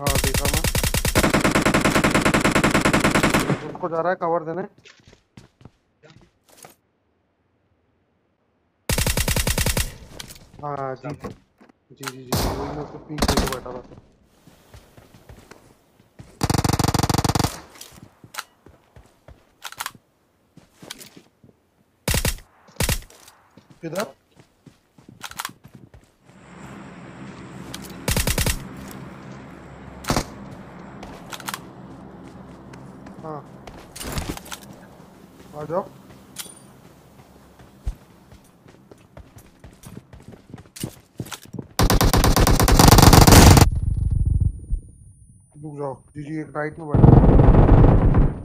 हाँ देखा मैं, उसको जा रहा है कवर देने। हाँ जी जी जी जी वही मैं उसको पीक लेके बैठा था। किधर? हाँ आ जाओ। रुक जाओ जी जी, एक राइट में बैठो।